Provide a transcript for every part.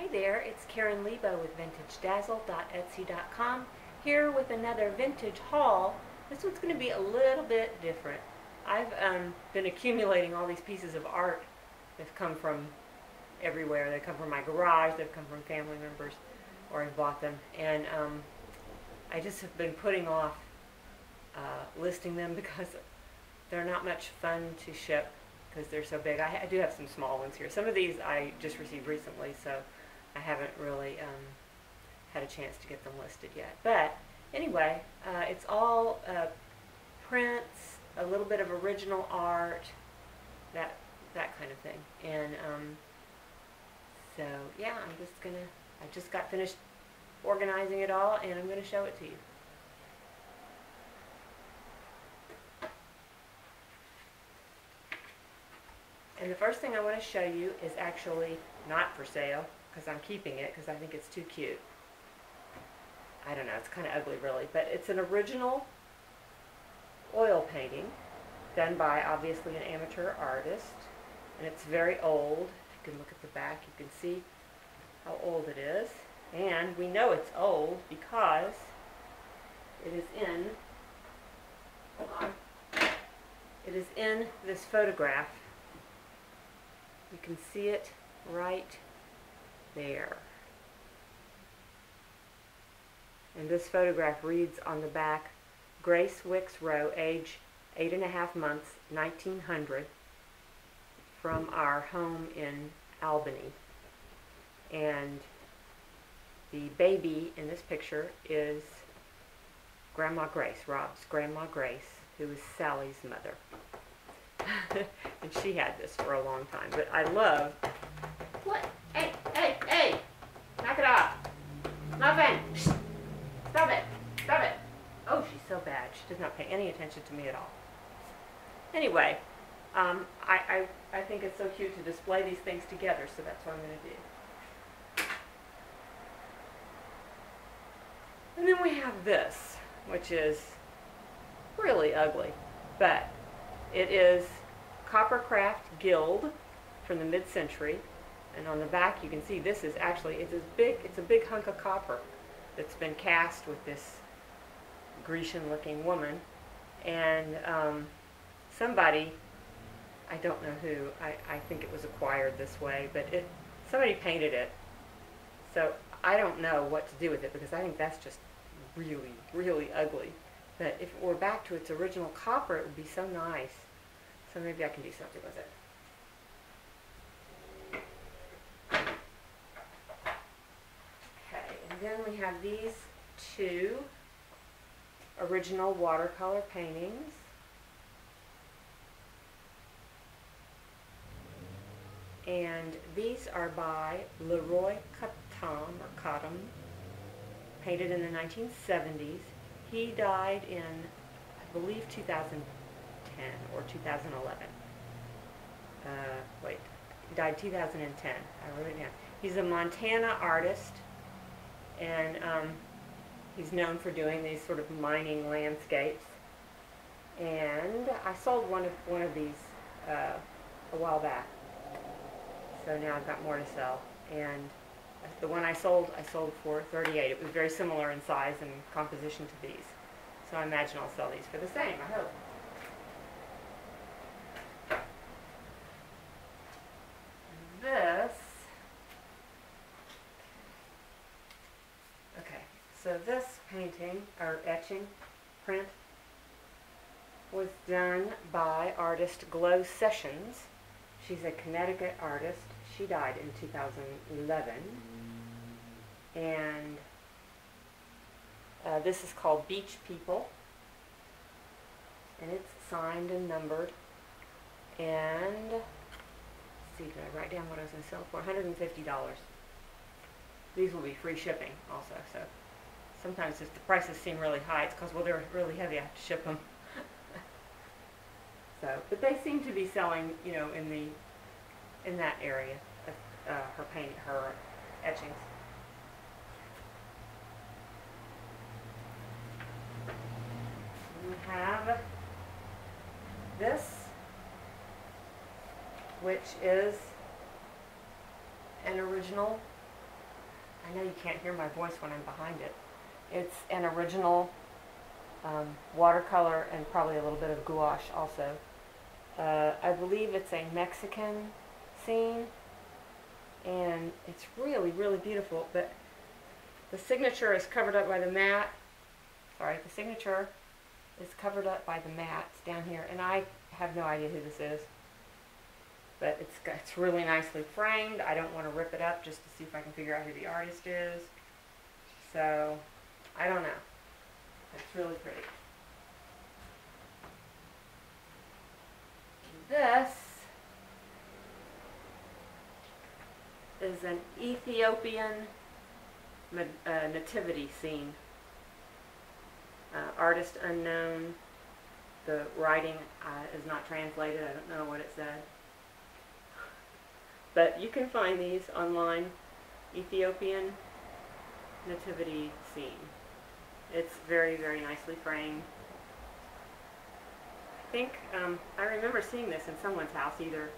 Hi there, it's Karen Leabo with VintageDazzle.etsy.com here with another vintage haul. This one's going to be a little bit different. I've been accumulating all these pieces of art. They've come from everywhere. They come from my garage, they've come from family members, or I've bought them. And I just have been putting off listing them because they're not much fun to ship because they're so big. I do have some small ones here. Some of these I just received recently, so I haven't really had a chance to get them listed yet. But anyway, it's all prints, a little bit of original art, that kind of thing. And so yeah, I just got finished organizing it all, and I'm gonna show it to you. And the first thing I want to show you is actually not for sale, because I'm keeping it because I think it's too cute. I don't know, it's kind of ugly really, but it's an original oil painting done by obviously an amateur artist, and it's very old. If you can look at the back, you can see how old it is, and we know it's old because it is in, hold on, it is in this photograph. You can see it right there. And this photograph reads on the back, Grace Wicks Rowe, age 8.5 months, 1900, from our home in Albany. And the baby in this picture is Grandma Grace, Rob's Grandma Grace, who is Sally's mother. And she had this for a long time, but I love... What? Hey, hey, hey! Knock it off! Nothing! Stop it! Stop it! Oh, she's so bad. She does not pay any attention to me at all. Anyway, I think it's so cute to display these things together, so that's what I'm going to do. And then we have this, which is really ugly, but it is Coppercraft Guild from the mid-century, and on the back you can see this is actually, it's a big hunk of copper that's been cast with this Grecian-looking woman, and somebody, I don't know who, I think it was acquired this way, but somebody painted it, so I don't know what to do with it because I think that's just really, really ugly. But if it were back to its original copper, it would be so nice. So maybe I can do something with it. Okay, and then we have these two original watercolor paintings. And these are by Leroy Cottam, or Cottam, painted in the 1970s. He died in, I believe, 2010 or 2011. Wait, he died 2010. I wrote it down. He's a Montana artist, and he's known for doing these sort of mining landscapes. And I sold one of these a while back, so now I've got more to sell. And the one I sold for $38. It was very similar in size and composition to these. So I imagine I'll sell these for the same, I hope. This. Okay, so this painting, or etching, print, was done by artist Glo Sessions. She's a Connecticut artist. She died in 2011. And this is called Beach People, and it's signed and numbered, and let's see, did I write down what I was going to sell for? $150. These will be free shipping also, so sometimes if the prices seem really high, it's because, well, they're really heavy, I have to ship them. So, but they seem to be selling, you know, in that area of her etchings. We have this, which is an original I know you can't hear my voice when I'm behind it. It's an original watercolor and probably a little bit of gouache also. I believe it's a Mexican scene, and it's really, really beautiful, but the signature is covered up by the mat. Sorry, the signature is covered up by the mats down here, and I have no idea who this is, but it's really nicely framed. I don't want to rip it up just to see if I can figure out who the artist is, so I don't know. It's really pretty. This is an Ethiopian nativity scene. Artist unknown. The writing is not translated. I don't know what it said. But you can find these online. Ethiopian nativity scene. It's very, very nicely framed. I think I remember seeing this in someone's house, either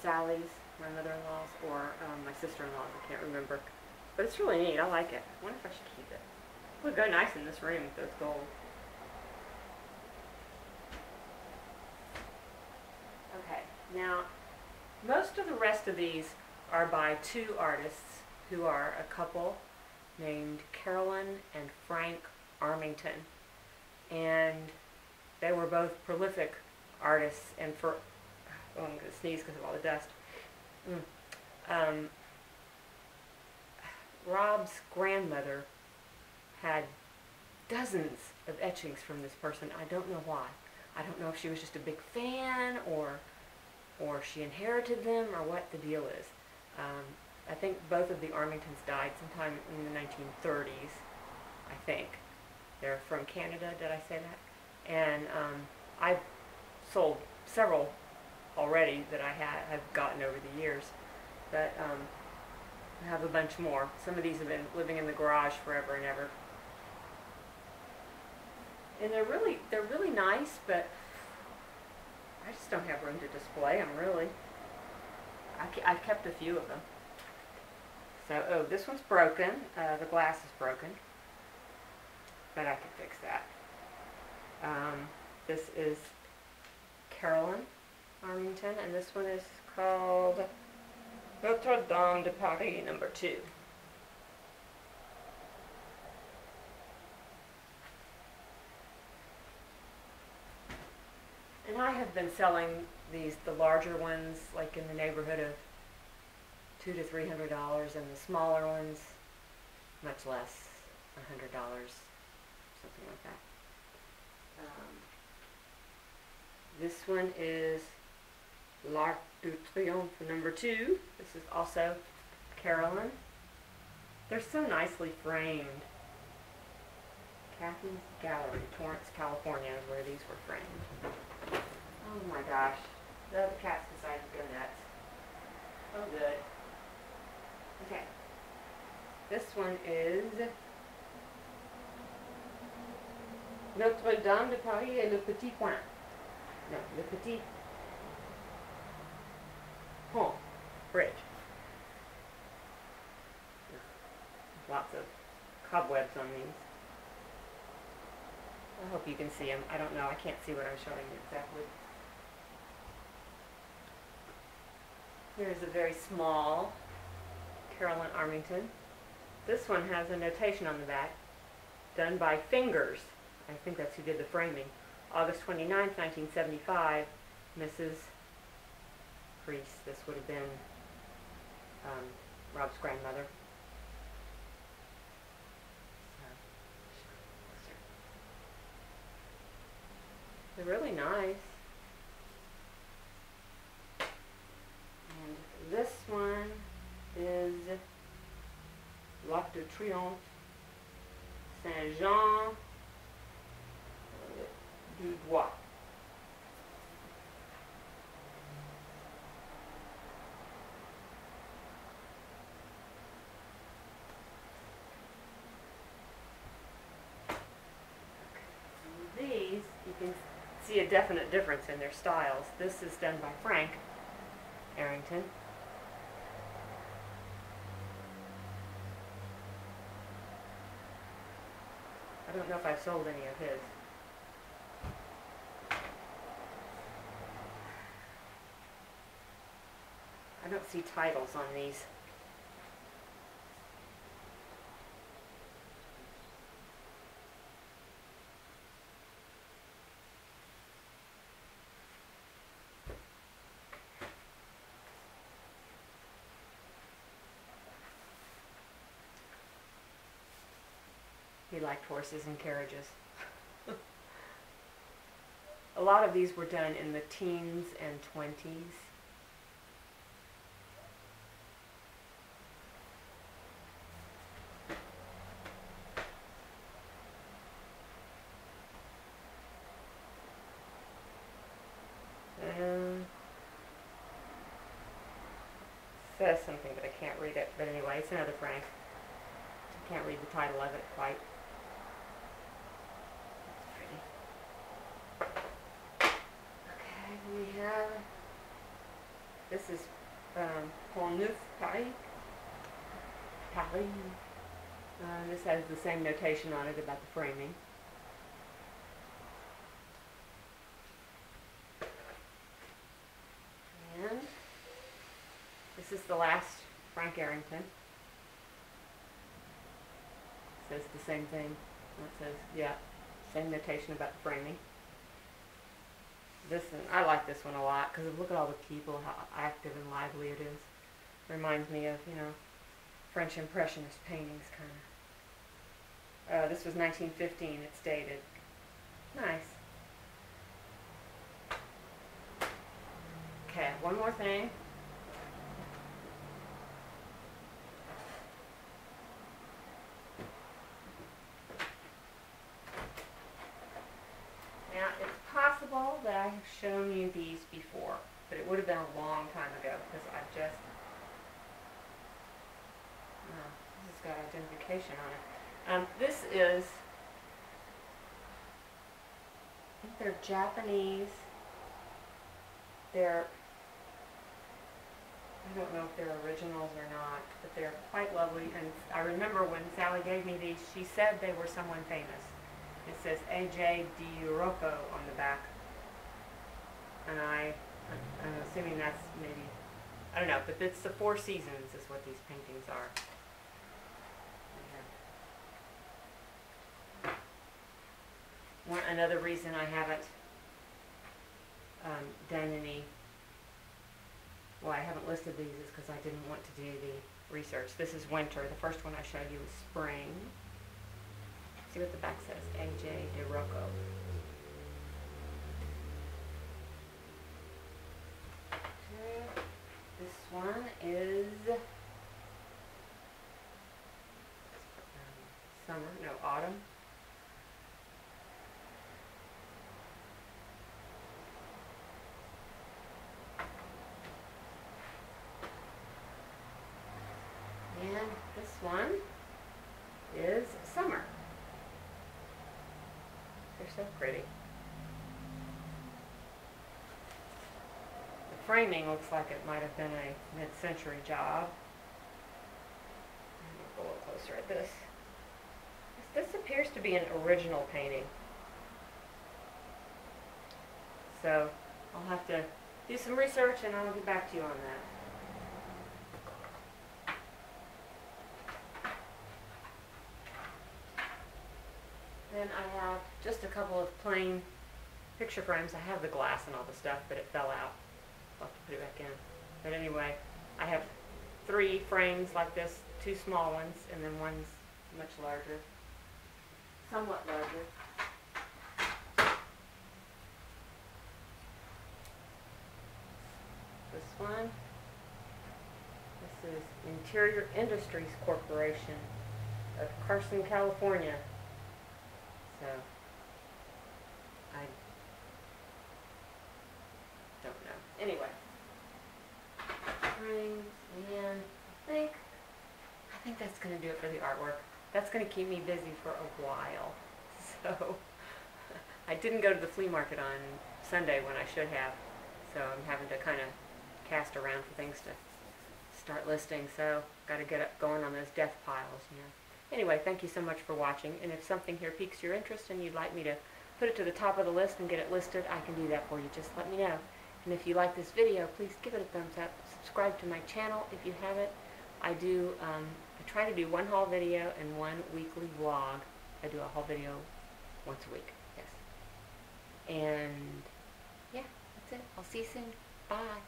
Sally's, my mother-in-law's, or my sister-in-law's. I can't remember. But it's really neat. I like it. I wonder if I should keep it. It would go nice in this room if it was gold. Okay, now most of the rest of these are by two artists who are a couple named Carolyn and Frank Armington. And they were both prolific artists, and for, oh, I'm going to sneeze because of all the dust. Rob's grandmother had dozens of etchings from this person. I don't know why. I don't know if she was just a big fan, or she inherited them, or what the deal is. I think both of the Armingtons died sometime in the 1930s, I think. They're from Canada, did I say that? And I've sold several already that I've gotten over the years, but I have a bunch more. Some of these have been living in the garage forever and ever. And they're really nice, but I just don't have room to display them, really. I've kept a few of them. So, oh, this one's broken. The glass is broken, but I can fix that. This is Carolyn Armington, and this one is called Notre Dame de Paris, #2. And I have been selling these, the larger ones, like in the neighborhood of $200 to $300, and the smaller ones, much less, $100, something like that. This one is L'Arc du Triomphe #2. This is also Carolyn. They're so nicely framed. Cathy's Gallery, Torrance, California, is where these were framed. Oh my gosh, the other cat's decided to go nuts. Oh good. Okay, this one is Notre Dame de Paris et le Petit Point. No, le Petit Pont Bridge. There's lots of cobwebs on these. I hope you can see them. I don't know. I can't see what I'm showing you exactly. Here's a very small Carolyn Armington. This one has a notation on the back, done by Fingers. I think that's who did the framing. August 29th, 1975, Mrs. Priest. This would have been Rob's grandmother. They're really nice. And this one is L'Arc du Triomphe, Saint-Jean du Bois. These, you can see a definite difference in their styles. This is done by Frank Armington. I don't know if I sold any of his. I don't see titles on these. He liked horses and carriages. A lot of these were done in the teens and 20s. Says something, but I can't read it. But anyway, it's another Frank. I can't read the title of it quite. This is Pont Neuf, Paris. This has the same notation on it about the framing. And this is the last Frank Armington. Says the same thing. It says, yeah, same notation about the framing. This one, I like this one a lot because look at all the people, how active and lively it is. Reminds me of, you know, French Impressionist paintings, kind of. This was 1915, it's dated. Nice. Okay, one more thing. Shown you these before, but it would have been a long time ago because I've just this has got identification on it. This is, I think they're Japanese. They're, I don't know if they're originals or not, but they're quite lovely. And I remember when Sally gave me these, she said they were someone famous. It says A.J. DiRocco on the back. And I'm assuming that's maybe, I don't know, but it's the Four Seasons is what these paintings are. Okay. Another reason I haven't done any, well, I haven't listed these is because I didn't want to do the research. This is winter. The first one I showed you was spring. See what the back says, A.J. DiRocco. This one is autumn. And this one is summer. They're so pretty. Framing looks like it might have been a mid-century job. I'll look a little closer at this. This appears to be an original painting. So I'll have to do some research and I'll get back to you on that. Then I have just a couple of plain picture frames. I have the glass and all the stuff, but it fell out. I'll have to put it back in. But anyway, I have three frames like this, two small ones, and then one's much larger, somewhat larger. This one, this is Interior Industries Corporation of Carson, California. So, I don't know. Anyway, and I think that's going to do it for the artwork. That's going to keep me busy for a while. So, I didn't go to the flea market on Sunday when I should have, so I'm having to kind of cast around for things to start listing, so I've got to get up going on those death piles, you know. Anyway, thank you so much for watching, and if something here piques your interest and you'd like me to put it to the top of the list and get it listed, I can do that for you. Just let me know. And if you like this video, please give it a thumbs up. Subscribe to my channel if you haven't. I do, I try to do one haul video and one weekly vlog. I do a haul video once a week, yes. And yeah, that's it. I'll see you soon. Bye.